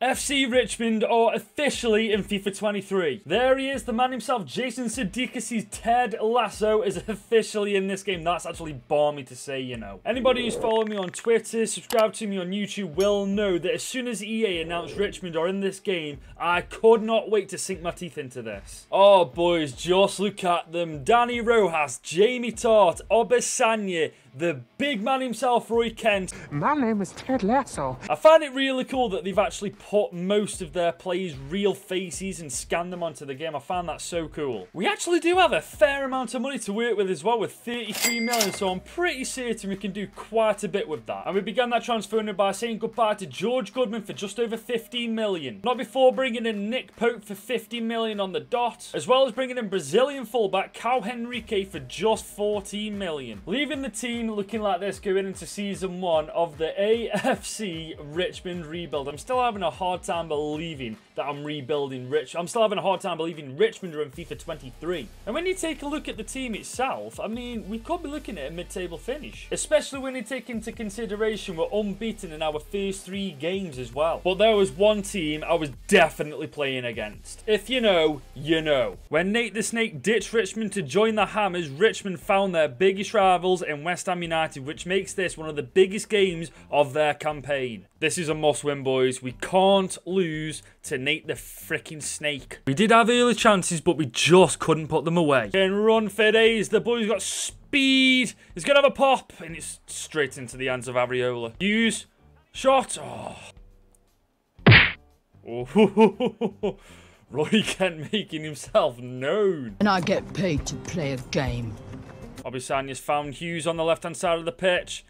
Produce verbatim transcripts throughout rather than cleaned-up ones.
F C Richmond are officially in FIFA twenty-three. There he is, the man himself, Jason Sudeikis' Ted Lasso is officially in this game. That's actually balmy to say, you know. Anybody who's followed me on Twitter, subscribed to me on YouTube, will know that as soon as E A announced Richmond are in this game, I could not wait to sink my teeth into this. Oh, boys, just look at them. Dani Rojas, Jamie Tartt, Obisanya, the big man himself, Roy Kent. My name is Ted Lasso. I find it really cool that they've actually put most of their players' real faces and scan them onto the game. I found that so cool. We actually do have a fair amount of money to work with as well, with thirty-three million, so I'm pretty certain we can do quite a bit with that. And we began that transfer window by saying goodbye to George Goodman for just over fifteen million. Not before bringing in Nick Pope for fifty million on the dot, as well as bringing in Brazilian fullback Cal Henrique for just fourteen million. Leaving the team looking like this going into season one of the A F C Richmond rebuild. I'm still having a hard time believing that I'm rebuilding Rich. I'm still having a hard time believing Richmond are in FIFA twenty-three. And when you take a look at the team itself, I mean, we could be looking at a mid-table finish, especially when you take into consideration we're unbeaten in our first three games as well. But there was one team I was definitely playing against. If you know, you know. When Nate the Snake ditched Richmond to join the Hammers, Richmond found their biggest rivals in West Ham United, which makes this one of the biggest games of their campaign. This is a must-win, boys. We can't lose to Nate the freaking Snake. We did have early chances, but we just couldn't put them away. And run for days. The boys got speed. He's going to have a pop, and it's straight into the hands of Areola. Hughes. Shot. Oh. Oh. Roy Kent making himself known. And I get paid to play a game. Obisanya's found Hughes on the left-hand side of the pitch.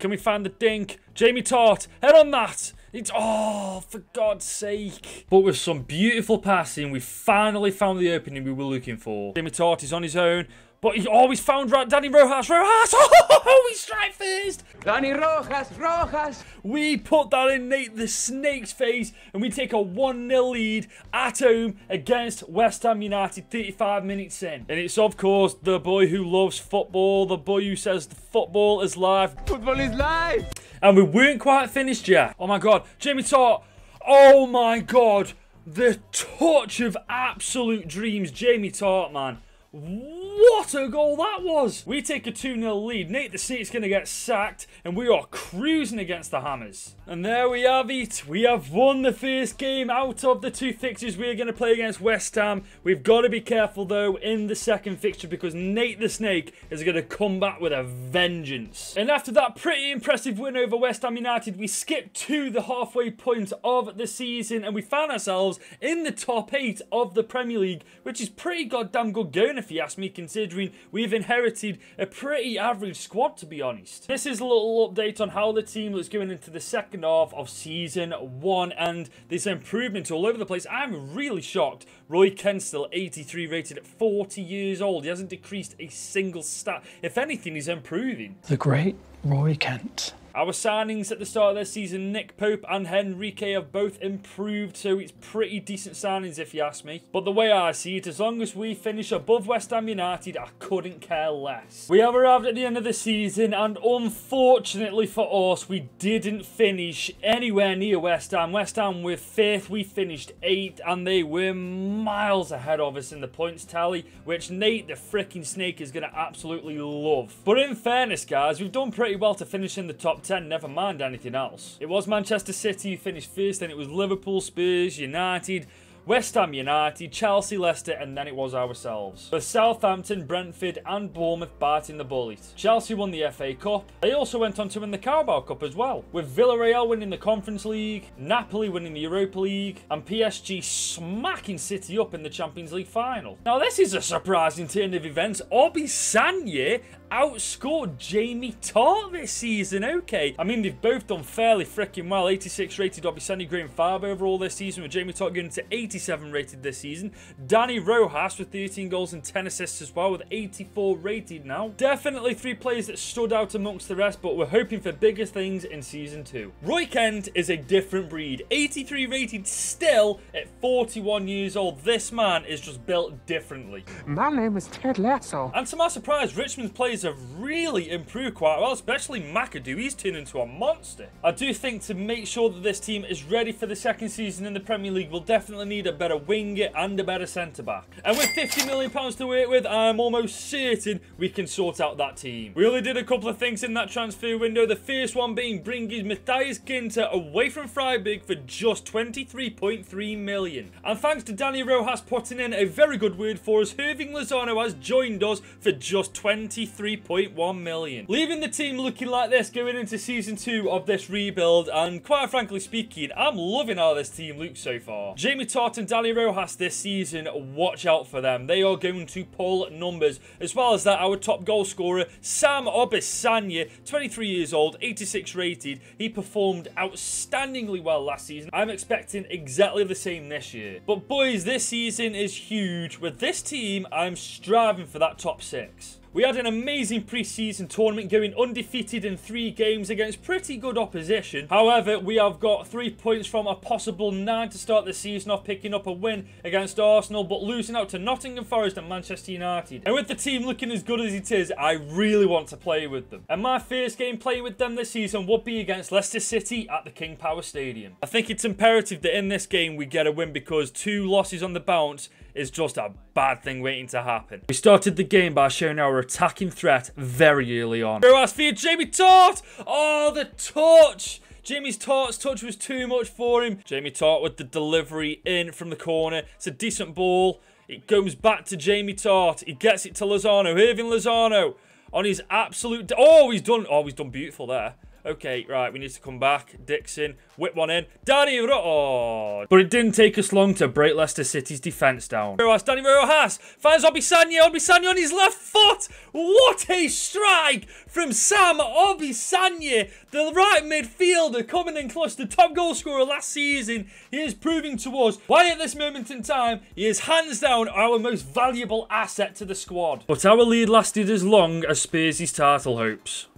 Can we find the dink? Jamie Tartt, head on that! It's, oh, for God's sake. But with some beautiful passing, we finally found the opening we were looking for. Jamie Tartt is on his own, but he always found Dani Rojas. Rojas! Oh, he strikes first! Dani Rojas, Rojas! We put that in Nate the Snake's face, and we take a one nil lead at home against West Ham United thirty-five minutes in. And it's, of course, the boy who loves football, the boy who says football is life. Football is life! And we weren't quite finished yet. Oh, my God. Jamie Tartt. Oh, my God. The touch of absolute dreams. Jamie Tartt, man. What a goal that was! We take a two nil lead, Nate the Snake's going to get sacked, and we are cruising against the Hammers. And there we have it. We have won the first game out of the two fixtures we're going to play against West Ham. We've got to be careful, though, in the second fixture, because Nate the Snake is going to come back with a vengeance. And after that pretty impressive win over West Ham United, we skipped to the halfway point of the season, and we found ourselves in the top eight of the Premier League, which is pretty goddamn good going, if you ask me, considering we've inherited a pretty average squad, to be honest. This is a little update on how the team looks going into the second half of season one, and there's improvement all over the place. I'm really shocked. Roy Kent's still eighty-three rated at forty years old. He hasn't decreased a single stat. If anything, he's improving. The great Roy Kent. Our signings at the start of this season, Nick Pope and Henrique, have both improved, so it's pretty decent signings if you ask me. But the way I see it, as long as we finish above West Ham United, I couldn't care less. We have arrived at the end of the season, and unfortunately for us, we didn't finish anywhere near West Ham. West Ham were fifth, we finished eighth, and they were miles ahead of us in the points tally, which Nate the freaking Snake is going to absolutely love. But in fairness, guys, we've done pretty well to finish in the top ten, never mind anything else. It was Manchester City who finished first, then it was Liverpool, Spurs, United, West Ham United, Chelsea, Leicester, and then it was ourselves. With Southampton, Brentford, and Bournemouth biting the bullet. Chelsea won the F A Cup. They also went on to win the Carabao Cup as well, with Villarreal winning the Conference League, Napoli winning the Europa League, and P S G smacking City up in the Champions League final. Now, this is a surprising turn of events. Obisanya outscored Jamie Tartt this season, okay. I mean, they've both done fairly freaking well. eighty-six rated Obisanya, Graham five overall this season, with Jamie Tartt going to eighty-six. eighty-seven rated this season. Dani Rojas with thirteen goals and ten assists as well, with eighty-four rated now. Definitely three players that stood out amongst the rest, but we're hoping for bigger things in season two. Roy Kent is a different breed. eighty-three rated still at forty-one years old. This man is just built differently. My name is Ted Lasso. And to my surprise, Richmond's players have really improved quite well, especially McAdoo. He's turned into a monster. I do think to make sure that this team is ready for the second season in the Premier League, we'll definitely need a better winger and a better centre-back. And with fifty million pounds to work with, I'm almost certain we can sort out that team. We only did a couple of things in that transfer window, the first one being bringing Matthias Ginter away from Freiburg for just twenty-three point three million. And thanks to Dani Rojas putting in a very good word for us, Hirving Lozano has joined us for just twenty-three point one million. Leaving the team looking like this going into season two of this rebuild, and quite frankly speaking, I'm loving how this team looks so far. Jamie Tartt and Dani Rojas this season, watch out for them. They are going to pull numbers. As well as that, our top goal scorer, Sam Obisanya, twenty-three years old, eighty-six rated. He performed outstandingly well last season. I'm expecting exactly the same this year. But boys, this season is huge. With this team, I'm striving for that top six. We had an amazing pre-season tournament, going undefeated in three games against pretty good opposition. However, we have got three points from a possible nine to start the season off, picking up a win against Arsenal, but losing out to Nottingham Forest and Manchester United. And with the team looking as good as it is, I really want to play with them. And my first game playing with them this season would be against Leicester City at the King Power Stadium. I think it's imperative that in this game we get a win, because two losses on the bounce is just a bad thing waiting to happen. We started the game by showing our attacking threat very early on. As for Jamie Tartt, oh, the touch! Jamie Tartt's touch was too much for him. Jamie Tartt with the delivery in from the corner. It's a decent ball. It goes back to Jamie Tartt. He gets it to Lozano. Hirving Lozano on his absolute. Oh, he's done. Oh, he's done beautiful there. Okay, right, we need to come back. Dixon, whip one in. Dani Rojas. But it didn't take us long to break Leicester City's defence down. Rojas, Dani Rojas finds Obisanya. Obisanya on his left foot. What a strike from Sam Obisanya, the right midfielder coming in clutch, the top goal scorer last season. He is proving to us why at this moment in time he is hands down our most valuable asset to the squad. But our lead lasted as long as Spurs' title hopes.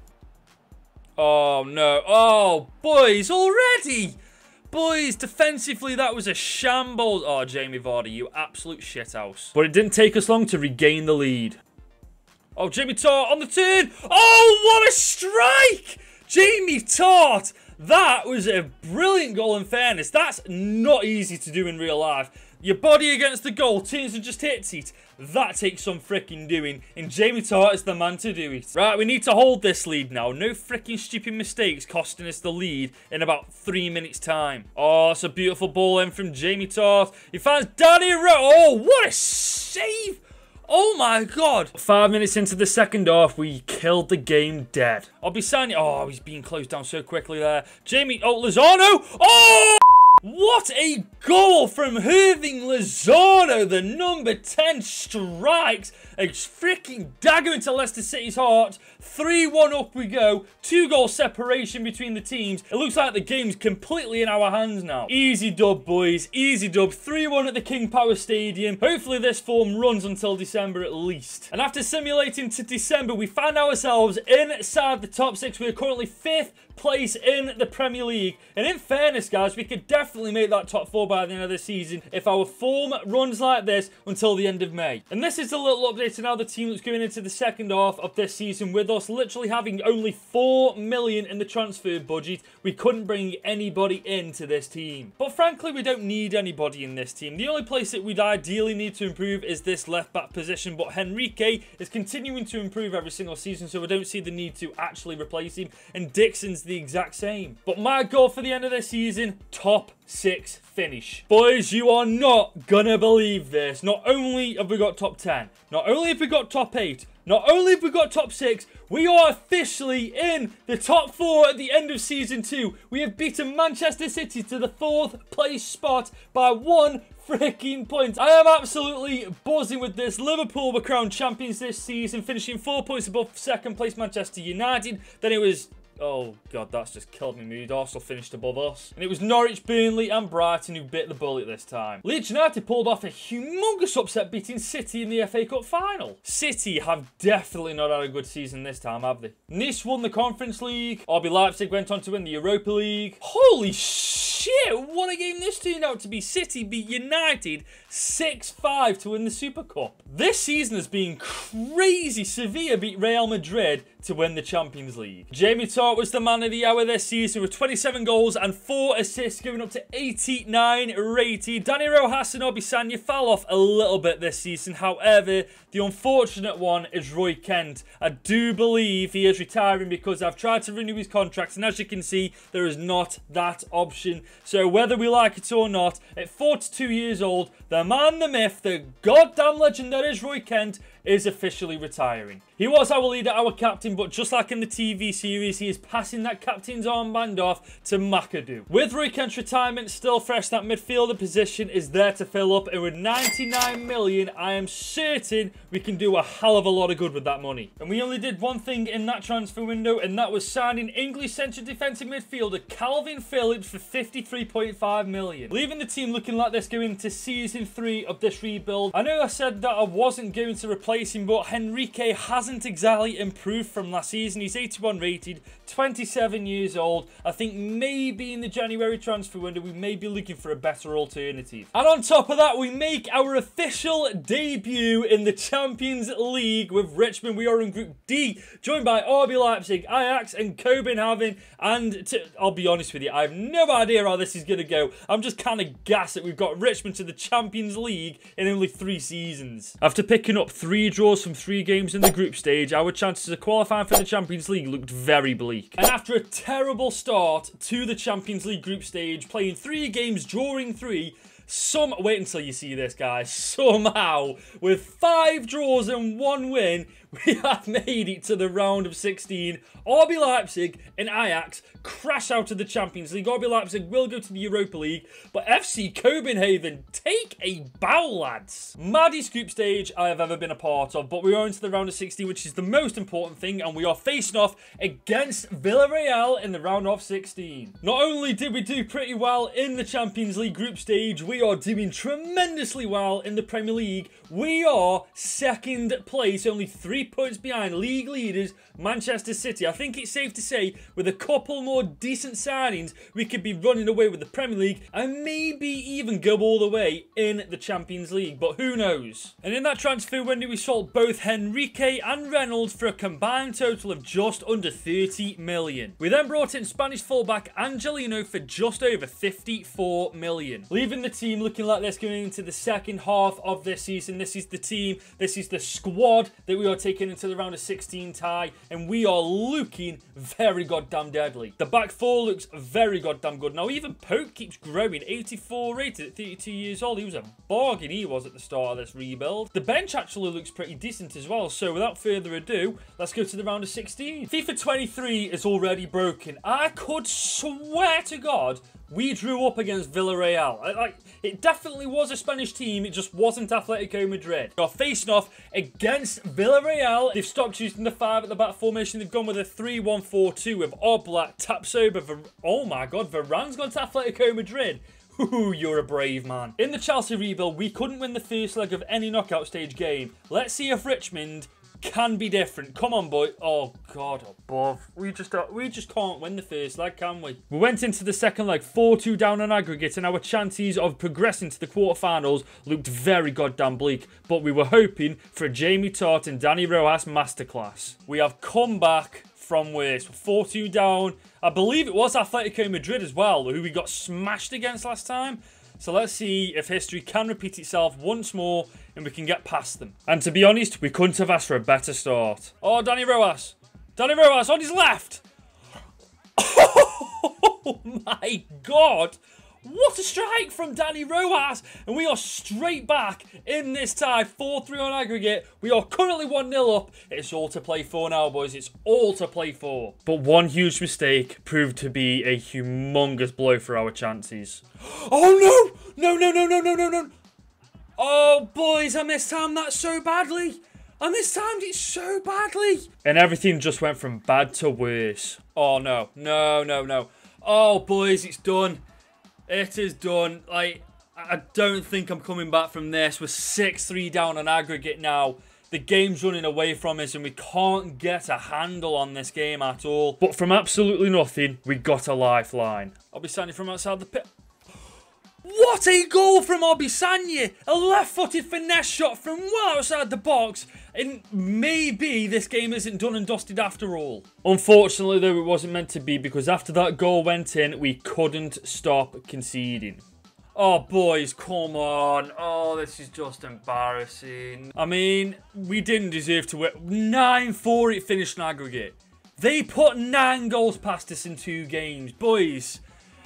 Oh, no. Oh, boys, already. Boys, defensively, that was a shambles. Oh, Jamie Vardy, you absolute shithouse. But it didn't take us long to regain the lead. Oh, Jamie Tartt on the turn. Oh, what a strike. Jamie Tartt. That was a brilliant goal, in fairness. That's not easy to do in real life. Your body against the goal, turns and just hits it. That takes some freaking doing, and Jamie Tartt is the man to do it. Right, we need to hold this lead now. No freaking stupid mistakes costing us the lead in about three minutes' time. Oh, it's a beautiful ball in from Jamie Tartt. He finds Dani Rojas. Oh, what a save! Oh my god. Five minutes into the second half, we killed the game dead. Obisanya. Oh, he's being closed down so quickly there. Jamie. Oh, Lozano. Oh! What a goal from Hirving Lozano, the number ten strikes a freaking dagger into Leicester City's heart. three one up we go, two goal separation between the teams. It looks like the game's completely in our hands now. Easy dub, boys, easy dub. three one at the King Power Stadium. Hopefully this form runs until December at least. And after simulating to December, we find ourselves inside the top six. We're currently fifth place in the Premier League. And in fairness, guys, we could definitely Definitely make that top four by the end of the season if our form runs like this until the end of May. And this is a little update on how the team that's going into the second half of this season, with us literally having only four million in the transfer budget. We couldn't bring anybody into this team. But frankly, we don't need anybody in this team. The only place that we'd ideally need to improve is this left back position, but Henrique is continuing to improve every single season, so we don't see the need to actually replace him. And Dixon's the exact same. But my goal for the end of this season, top six finish. Boys, you are not gonna believe this. Not only have we got top ten, not only have we got top eight, not only have we got top six, we are officially in the top four at the end of season two. We have beaten Manchester City to the fourth place spot by one freaking point. I am absolutely buzzing with this. Liverpool were crowned champions this season, finishing four points above second place Manchester United. Then it was Oh, God, that's just killed my mood. Arsenal finished above us. And it was Norwich, Burnley and Brighton who bit the bullet this time. Leeds United pulled off a humongous upset, beating City in the F A Cup final. City have definitely not had a good season this time, have they? Nice won the Conference League. R B Leipzig went on to win the Europa League. Holy shit, what a game this turned out to be. City beat United six five to win the Super Cup. This season has been crazy. Sevilla beat Real Madrid to win the Champions League. Jamie Tartt was the man of the hour this season with twenty-seven goals and four assists, giving up to eighty-nine rated. Dani Rojas and Obisanya fell off a little bit this season. However, the unfortunate one is Roy Kent. I do believe he is retiring because I've tried to renew his contract, and as you can see, there is not that option. So whether we like it or not, at forty-two years old, the man, the myth, the goddamn legend that is Roy Kent is officially retiring. He was our leader, our captain, but just like in the T V series, he is passing that captain's armband off to McAdoo. With Roy Kent's retirement still fresh, that midfielder position is there to fill up, and with ninety-nine million, I am certain we can do a hell of a lot of good with that money. And we only did one thing in that transfer window, and that was signing English central defensive midfielder Calvin Phillips for fifty-three point five million. Leaving the team looking like this going into season three of this rebuild. I know I said that I wasn't going to replace him, but Henrique hasn't exactly improved from last season. He's eighty-one rated, twenty-seven years old. I think maybe in the January transfer window we may be looking for a better alternative. And on top of that, we make our official debut in the Champions League with Richmond. We are in Group D, joined by R B Leipzig, Ajax and Copenhagen. And to, I'll be honest with you, I have no idea how this is going to go. I'm just kind of gassed that we've got Richmond to the Champions League in only three seasons. After picking up three draws from three games in the group stage, our chances of qualifying for the Champions League looked very bleak. And after a terrible start to the Champions League group stage, playing three games, drawing three, some, wait until you see this, guys, somehow, with five draws and one win, we have made it to the round of sixteen. R B Leipzig and Ajax crash out of the Champions League. R B Leipzig will go to the Europa League, but F C Copenhagen take a bow, lads. Maddest group stage I have ever been a part of, but we are into the round of sixteen, which is the most important thing, and we are facing off against Villarreal in the round of sixteen. Not only did we do pretty well in the Champions League group stage, we are doing tremendously well in the Premier League. We are second place, only three points behind league leaders Manchester City. I think it's safe to say with a couple more decent signings we could be running away with the Premier League and maybe even go all the way in the Champions League, but who knows. And in that transfer window we sold both Henrique and Reynolds for a combined total of just under thirty million. We then brought in Spanish fullback Angelino for just over fifty-four million. Leaving the team looking like this going into the second half of this season. This is the team, this is the squad that we are taking into the round of sixteen tie, and we are looking very goddamn deadly. The back four looks very goddamn good. Now even Pope keeps growing. eighty-four rated at thirty-two years old. He was a bargain, he was, at the start of this rebuild. The bench actually looks pretty decent as well. So without further ado, let's go to the round of sixteen. FIFA twenty-three is already broken. I could swear to God we drew up against Villarreal. Like, it definitely was a Spanish team, it just wasn't Atletico Madrid. They are facing off against Villarreal. They've stopped using the five at the back formation. They've gone with a three one four two with Oblak, Tapsoba, Ver oh my God, Varane's gone to Atletico Madrid. Ooh, you're a brave man. In the Chelsea rebuild, we couldn't win the first leg of any knockout stage game. Let's see if Richmond can be different. Come on, boy. Oh, God above. We just we just can't win the first leg, can we? We went into the second leg four two down on aggregate, and our chances of progressing to the quarterfinals looked very goddamn bleak, but we were hoping for a Jamie Tartt and Dani Rojas masterclass. We have come back from worse. four two down. I believe it was Atletico Madrid as well, who we got smashed against last time. So let's see if history can repeat itself once more and we can get past them. And to be honest, we couldn't have asked for a better start. Oh, Dani Rojas. Dani Rojas on his left. Oh my God. What a strike from Dani Rojas. And we are straight back in this tie. four three on aggregate. We are currently one nil up. It's all to play for now, boys. It's all to play for. But one huge mistake proved to be a humongous blow for our chances. Oh, no. No, no, no, no, no, no, no. Oh, boys, I mistimed that so badly. I mistimed it so badly. And everything just went from bad to worse. Oh, no. No, no, no. Oh, boys, it's done. It is done. Like, I don't think I'm coming back from this. We're six three down on aggregate now. The game's running away from us and we can't get a handle on this game at all. But from absolutely nothing, we got a lifeline. Obisanya from outside the pit. What a goal from Obisanya! A left-footed finesse shot from well outside the box. And maybe this game isn't done and dusted after all. Unfortunately, though, it wasn't meant to be because after that goal went in, we couldn't stop conceding. Oh, boys, come on. Oh, this is just embarrassing. I mean, we didn't deserve to win. nine four it finished in aggregate. They put nine goals past us in two games. Boys,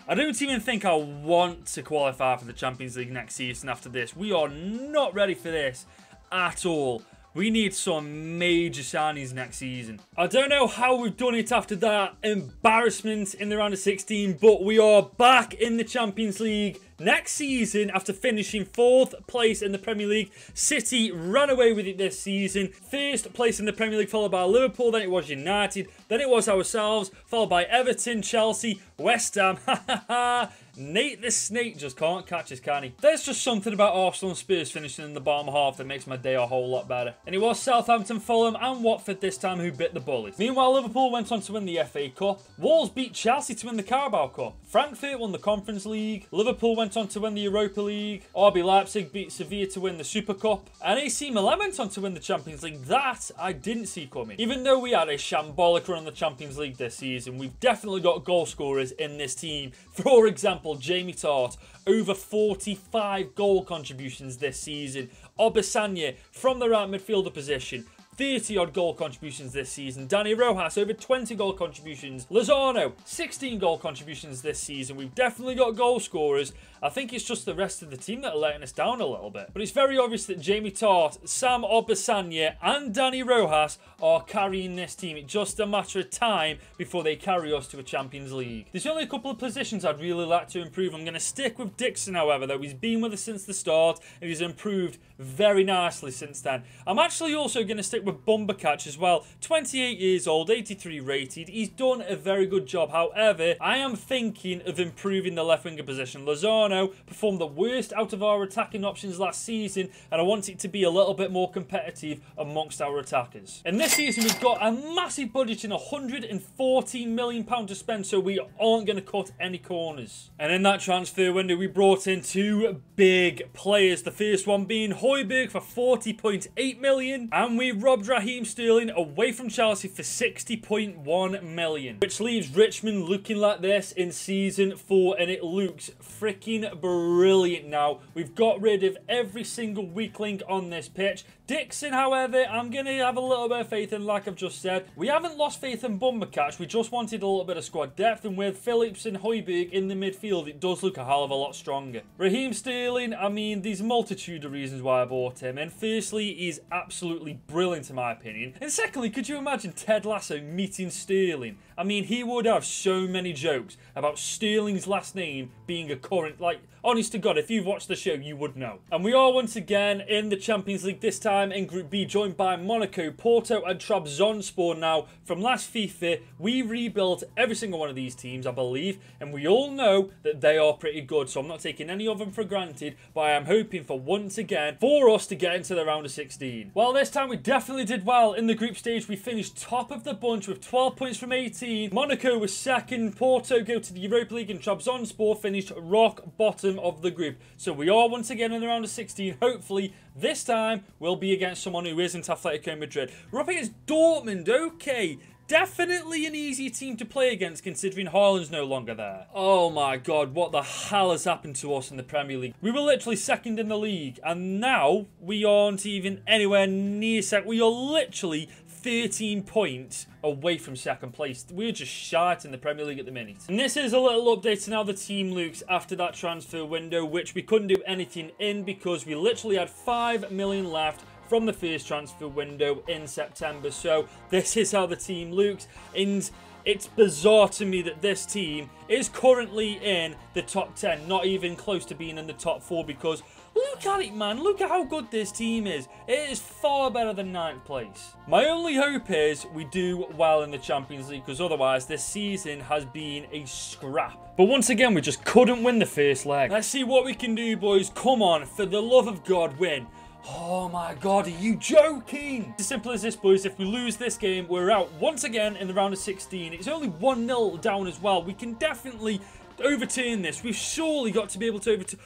I don't even think I want to qualify for the Champions League next season after this. We are not ready for this at all. We need some major signings next season. I don't know how we've done it after that embarrassment in the round of sixteen, but we are back in the Champions League next season after finishing fourth place in the Premier League. City ran away with it this season. First place in the Premier League followed by Liverpool, then it was United, then it was ourselves, followed by Everton, Chelsea, West Ham. Ha ha ha. Nate the Snake just can't catch us, can he? There's just something about Arsenal and Spurs finishing in the bottom half that makes my day a whole lot better. And it was Southampton, Fulham and Watford this time who bit the bullet. Meanwhile, Liverpool went on to win the F A Cup. Wolves beat Chelsea to win the Carabao Cup. Frankfurt won the Conference League. Liverpool went on to win the Europa League. R B Leipzig beat Sevilla to win the Super Cup. And A C Milan went on to win the Champions League. That I didn't see coming. Even though we had a shambolic run on the Champions League this season, we've definitely got goal scorers in this team. For example, Jamie Tartt, over forty-five goal contributions this season. Obisanya from the right midfielder position, thirty odd goal contributions this season. Dani Rojas, over twenty goal contributions. Lozano, sixteen goal contributions this season. We've definitely got goal scorers. I think it's just the rest of the team that are letting us down a little bit. But it's very obvious that Jamie Tartt, Sam Obisanya and Dani Rojas are carrying this team. It's just a matter of time before they carry us to a Champions League. There's only a couple of positions I'd really like to improve. I'm going to stick with Dixon, however, though. He's been with us since the start and he's improved very nicely since then. I'm actually also going to stick with Bumbercatch as well. twenty-eight years old, eighty-three rated. He's done a very good job. However, I am thinking of improving the left winger position. Lozano performed the worst out of our attacking options last season, and I want it to be a little bit more competitive amongst our attackers. And this season, we've got a massive budget in one hundred and fourteen million pounds to spend, so we aren't going to cut any corners. And in that transfer window, we brought in two big players. The first one being Højbjerg for forty point eight million, and we robbed Raheem Sterling away from Chelsea for sixty point one million, which leaves Richmond looking like this in season four, and it looks freaking brilliant now. We've got rid of every single weak link on this pitch. Dixon, however, I'm going to have a little bit of faith in, like I've just said. We haven't lost faith in Bumbercatch, we just wanted a little bit of squad depth, and with Phillips and Højbjerg in the midfield, it does look a hell of a lot stronger. Raheem Sterling, I mean, there's a multitude of reasons why I bought him, and firstly, he's absolutely brilliant in my opinion, and secondly, could you imagine Ted Lasso meeting Sterling? I mean, he would have so many jokes about Sterling's last name being a current, like, honest to God, if you've watched the show, you would know. And we are once again in the Champions League, this time in Group B, joined by Monaco, Porto and Trabzonspor now. From last FIFA, we rebuilt every single one of these teams, I believe, and we all know that they are pretty good, so I'm not taking any of them for granted, but I am hoping for once again for us to get into the round of sixteen. Well, this time we definitely did well. In the group stage, we finished top of the bunch with twelve points from eighteen. Monaco was second, Porto go to the Europa League, and Trabzonspor finished rock bottom of the group. So we are once again in the round of sixteen. Hopefully this time we'll be against someone who isn't Atletico Madrid. We're up against Dortmund. Okay, definitely an easy team to play against considering Haaland's no longer there. Oh my God, what the hell has happened to us in the Premier League? We were literally second in the league and now we aren't even anywhere near second. We are literally thirteen points away from second place. We're just shite in the Premier League at the minute. And this is a little update on how the team looks after that transfer window, which we couldn't do anything in because we literally had five million left from the first transfer window in September. So this is how the team looks. And It's bizarre to me that this team is currently in the top ten, not even close to being in the top four, because look at it, man. Look at how good this team is. It is far better than ninth place. My only hope is we do well in the Champions League, because otherwise this season has been a scrap. But once again, we just couldn't win the first leg. Let's see what we can do, boys. Come on, for the love of God, win. Oh my God, are you joking? It's as simple as this, boys. If we lose this game, we're out once again in the round of sixteen. It's only one nil down as well. We can definitely overturn this. We've surely got to be able to overturn...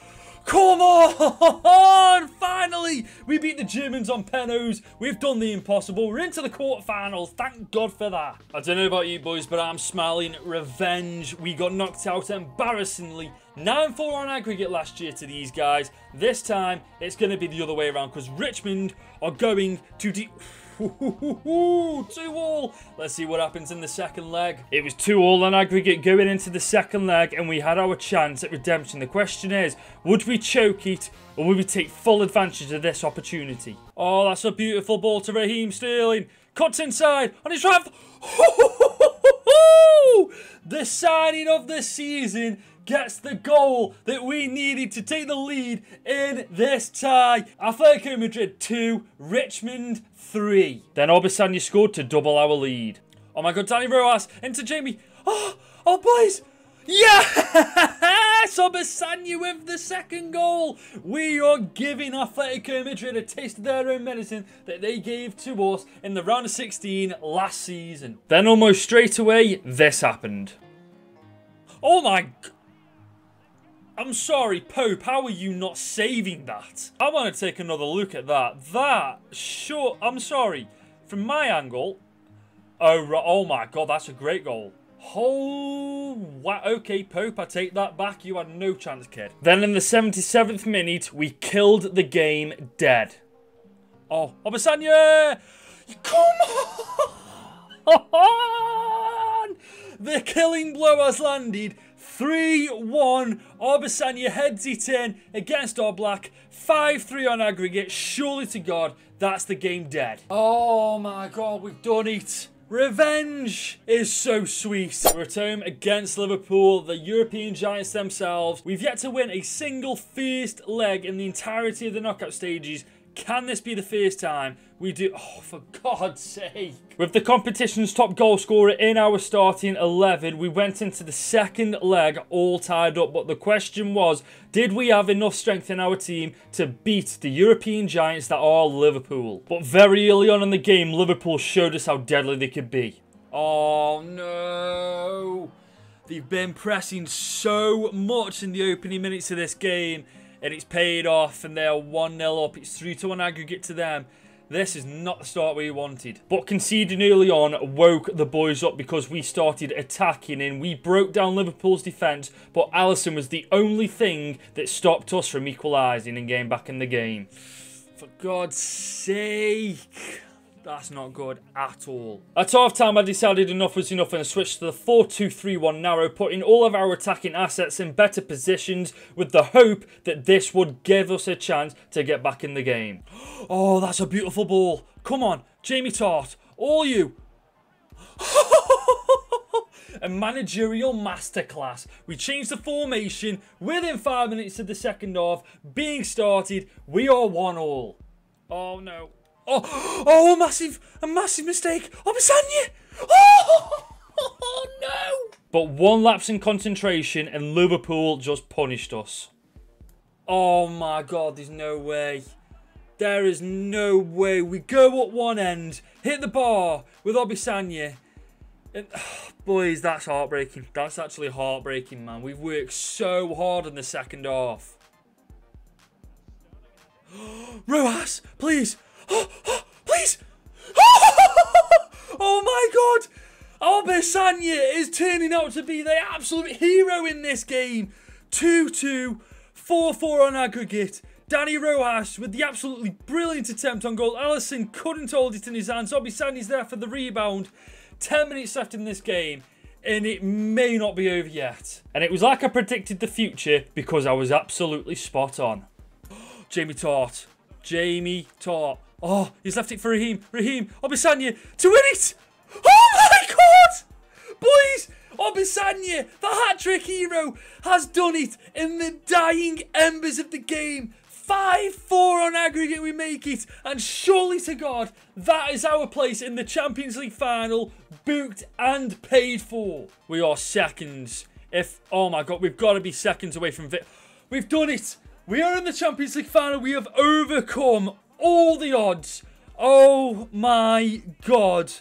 Come on! Finally! We beat the Germans on penos. We've done the impossible. We're into the quarterfinals. Thank God for that. I don't know about you, boys, but I'm smiling revenge. We got knocked out embarrassingly. nine four on aggregate last year to these guys. This time, it's going to be the other way around, because Richmond are going to... de- two all. Let's see what happens in the second leg. It was two all on aggregate going into the second leg, and we had our chance at redemption. The question is, would we choke it, or would we take full advantage of this opportunity? Oh, that's a beautiful ball to Raheem Sterling. Cuts inside on his right. The signing of the season gets the goal that we needed to take the lead in this tie. Atletico Madrid two, Richmond three. Then Obisanya scored to double our lead. Oh my God, Dani Rojas into Jamie. Oh, oh please. Yes! Obisanya with the second goal. We are giving Atletico Madrid a taste of their own medicine that they gave to us in the round of sixteen last season. Then almost straight away, this happened. Oh my... I'm sorry, Pope, how are you not saving that? I want to take another look at that. That, sure, I'm sorry. From my angle... Oh, oh my God, that's a great goal. Oh, wow. Okay, Pope, I take that back. You had no chance, kid. Then in the seventy-seventh minute, we killed the game dead. Oh, Obisanya! Come on! The killing blow has landed. three one, Obisanya heads it in against Oblak, five three on aggregate, surely to God, that's the game dead. Oh my God, we've done it. Revenge is so sweet. We're at home against Liverpool, the European giants themselves. We've yet to win a single first leg in the entirety of the knockout stages. Can this be the first time we do... Oh, for God's sake. With the competition's top goal scorer in our starting eleven, we went into the second leg all tied up. But the question was, did we have enough strength in our team to beat the European giants that are Liverpool? But very early on in the game, Liverpool showed us how deadly they could be. Oh, no. They've been pressing so much in the opening minutes of this game. And it's paid off, and they're one nil up. It's three to one aggregate to them. This is not the start we wanted. But conceding early on woke the boys up, because we started attacking, and we broke down Liverpool's defence, but Alisson was the only thing that stopped us from equalising and getting back in the game. For God's sake... That's not good at all. At half-time, I decided enough was enough and switched to the four two three one narrow, putting all of our attacking assets in better positions with the hope that this would give us a chance to get back in the game. Oh, that's a beautiful ball. Come on, Jamie Tartt, all you. A managerial masterclass. We changed the formation within five minutes of the second half. Being started, we are one all. Oh, no. Oh, oh, a massive, a massive mistake. Obisanya! Oh, oh, oh, no! But one lapse in concentration and Liverpool just punished us. Oh, my God, there's no way. There is no way. We go up one end, hit the bar with Obisanya. And, oh, boys, that's heartbreaking. That's actually heartbreaking, man. We've worked so hard in the second half. Rojas, please. Oh, oh, please! Oh, oh my God! Obisanya is turning out to be the absolute hero in this game. two two, four four on aggregate. Dani Rojas with the absolutely brilliant attempt on goal. Alisson couldn't hold it in his hands. Obisanya's there for the rebound. ten minutes left in this game, and it may not be over yet. And it was like I predicted the future, because I was absolutely spot on. Jamie Tartt. Jamie Tartt. Oh, he's left it for Raheem. Raheem, Obisanya to win it! Oh my God! boys! Obisanya, the hat-trick hero, has done it in the dying embers of the game. five four on aggregate we make it, and surely to God, that is our place in the Champions League final, booked and paid for. We are seconds. If, oh my God, we've got to be seconds away from it. We've done it. We are in the Champions League final. We have overcome all the odds. Oh my God.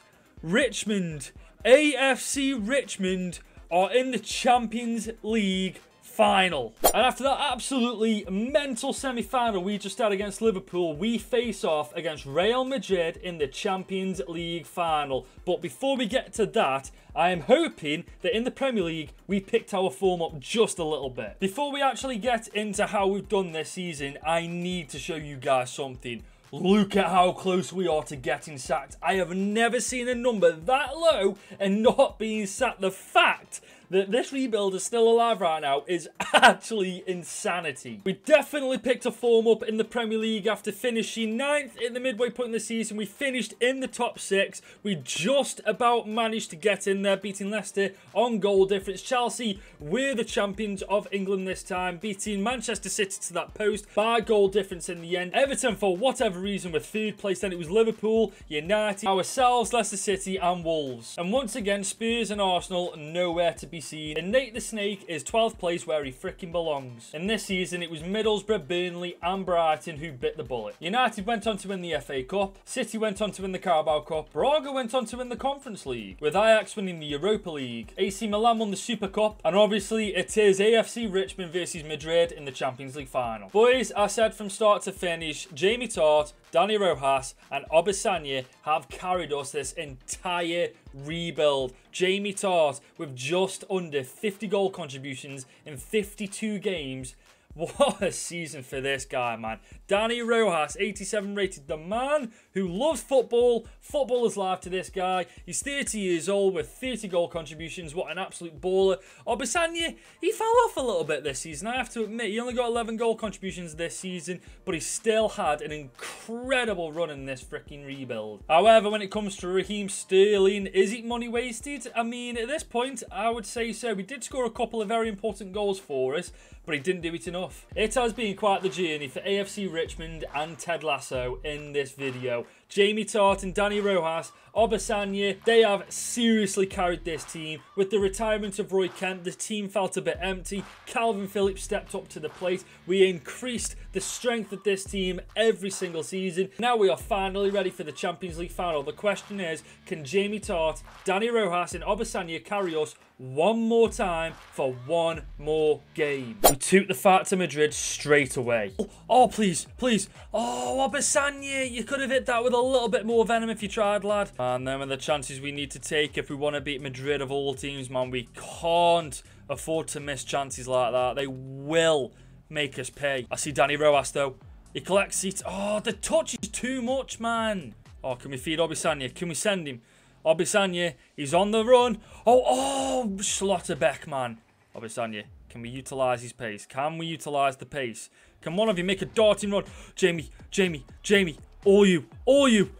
Richmond, A F C Richmond are in the Champions League final. And after that absolutely mental semi-final we just had against Liverpool, we face off against Real Madrid in the Champions League final. But before we get to that, I am hoping that in the Premier League, we picked our form up just a little bit. Before we actually get into how we've done this season, I need to show you guys something. Look at how close we are to getting sacked. I have never seen a number that low and not being sacked. The fact that this rebuild is still alive right now is actually insanity. We definitely picked a form up in the Premier League after finishing ninth in the midway point in the season. We finished in the top six. We just about managed to get in there, beating Leicester on goal difference. Chelsea were the champions of England this time, beating Manchester City to that post by goal difference in the end. Everton, for whatever reason, were third place. Then it was Liverpool, United, ourselves, Leicester City and Wolves. And once again, Spurs and Arsenal nowhere to be seen, and Nate the Snake is twelfth place where he freaking belongs. And this season it was Middlesbrough, Burnley and Brighton who bit the bullet. United went on to win the F A Cup, City went on to win the Carabao Cup, Braga went on to win the Conference League, with Ajax winning the Europa League, A C Milan won the Super Cup, and obviously it is A F C Richmond versus Madrid in the Champions League final. Boys, I said from start to finish, Jamie Tartt, Dani Rojas and Obisanya have carried us this entire rebuild. Jamie Tartt with just under fifty goal contributions in fifty-two games. What a season for this guy, man. Dani Rojas, eighty-seven rated, the man who loves football. Football is life to this guy. He's thirty years old with thirty goal contributions. What an absolute baller. Obisanya, he fell off a little bit this season. I have to admit, he only got eleven goal contributions this season, but he still had an incredible run in this freaking rebuild. However, when it comes to Raheem Sterling, is it money wasted? I mean, at this point, I would say so. He did score a couple of very important goals for us, but he didn't do it enough. It has been quite the journey for A F C Richmond and Ted Lasso in this video. Jamie Tartt and Dani Rojas, Obisanya, they have seriously carried this team. With the retirement of Roy Kent, the team felt a bit empty. Calvin Phillips stepped up to the plate. We increased the strength of this team every single season. Now we are finally ready for the Champions League final. The question is, can Jamie Tartt, Dani Rojas and Obisanya carry us one more time for one more game? We took the fight to Madrid straight away. Oh, oh please, please. Oh, Obisanya, you could have hit that with a a little bit more venom if you tried, lad. And then with the chances we need to take if we want to beat Madrid of all teams, man, we can't afford to miss chances like that. They will make us pay. I see Dani Rojas, though. He collects seats. Oh, the touch is too much, man. Oh, can we feed Obisanya? Can we send him? Obisanya, he's on the run. Oh, oh, Schlotterbeck, man. Obisanya, can we utilise his pace? Can we utilise the pace? Can one of you make a darting run? Jamie, Jamie, Jamie. All you, all you.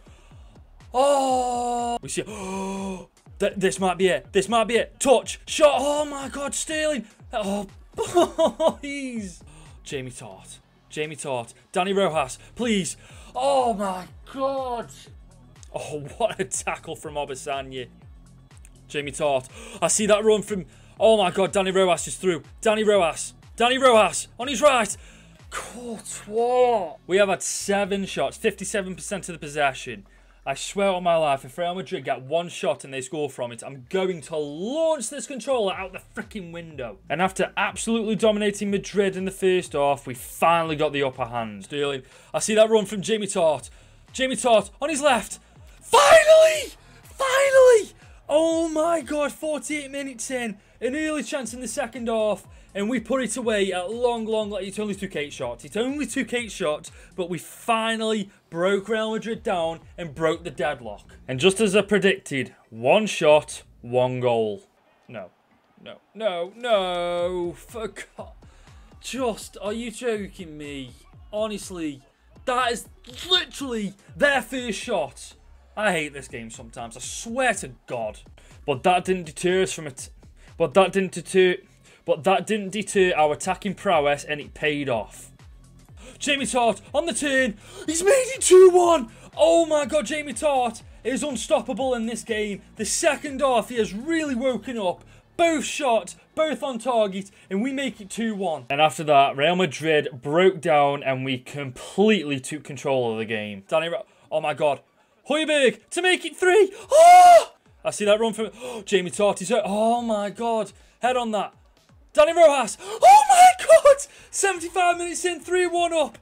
Oh, we see. Oh, th this might be it. This might be it. Touch, shot. Oh my God, Sterling. Oh, please. Jamie Tartt, Jamie Tartt, Dani Rojas, please. Oh my God. Oh, what a tackle from Obisanya. Jamie Tartt. I see that run from. Oh my God, Dani Rojas is through. Dani Rojas, Dani Rojas on his right. Courtois. We have had seven shots, fifty-seven percent of the possession. I swear on my life, if Real Madrid get one shot and they score from it, I'm going to launch this controller out the freaking window. And after absolutely dominating Madrid in the first half, we finally got the upper hand. Sterling, I see that run from Jamie Tartt. Jamie Tartt on his left. Finally! Finally! Oh my God, forty-eight minutes in. An early chance in the second half. And we put it away at long, long, like it's only two Kate shots. It's only two Kate shots, but we finally broke Real Madrid down and broke the deadlock. And just as I predicted, one shot, one goal. No, no, no, no. For God. Just, are you joking me? Honestly, that is literally their first shot. I hate this game sometimes, I swear to God. But that didn't deter us from it. But that didn't deter... But that didn't deter our attacking prowess, and it paid off. Jamie Tartt on the turn. He's made it two one. Oh my God, Jamie Tartt is unstoppable in this game. The second half, he has really woken up. Both shots, both on target, and we make it two one. And after that, Real Madrid broke down, and we completely took control of the game. Dani Rojas, oh my God. Højbjerg to make it three. Oh! I see that run from... Oh, Jamie Tartt, he's hurt. Oh my God. Head on that. Dani Rojas, oh my God, seventy-five minutes in, three one up.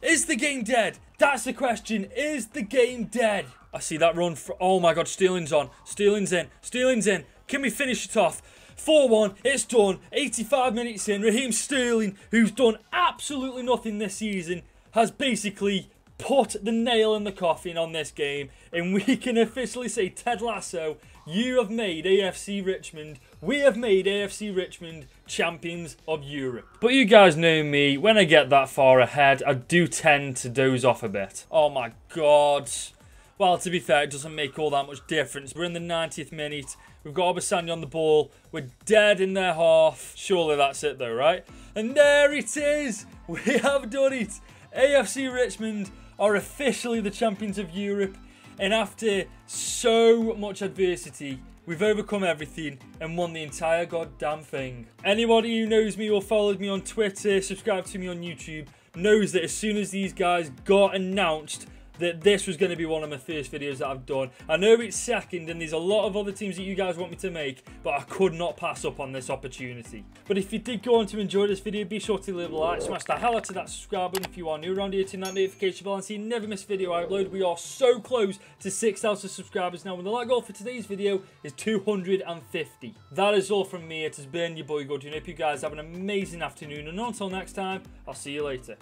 Is the game dead? That's the question, is the game dead? I see that run, for, oh my God, Sterling's on, Sterling's in, Sterling's in. Can we finish it off? four one, it's done, eighty-five minutes in, Raheem Sterling, who's done absolutely nothing this season, has basically put the nail in the coffin on this game, and we can officially say, Ted Lasso, you have made A F C Richmond, we have made A F C Richmond champions of Europe. But you guys know me, when I get that far ahead, I do tend to doze off a bit. Oh my God. Well, to be fair, it doesn't make all that much difference. We're in the ninetieth minute. We've got Obisanya on the ball. We're dead in their half. Surely that's it though, right? And there it is. We have done it. A F C Richmond are officially the champions of Europe. And after so much adversity, we've overcome everything and won the entire goddamn thing. Anybody who knows me or followed me on Twitter, subscribed to me on YouTube, knows that as soon as these guys got announced that this was going to be one of my first videos that I've done. I know it's second and there's a lot of other teams that you guys want me to make, but I could not pass up on this opportunity. But if you did go on to enjoy this video, be sure to leave a like, smash the hell out of that subscribe button if you are new around here, to that notification bell and so you never miss a video I upload. We are so close to six thousand subscribers now, and the like goal for today's video is two hundred fifty. That is all from me. It has been your boy Good, and I hope you guys have an amazing afternoon, and until next time, I'll see you later.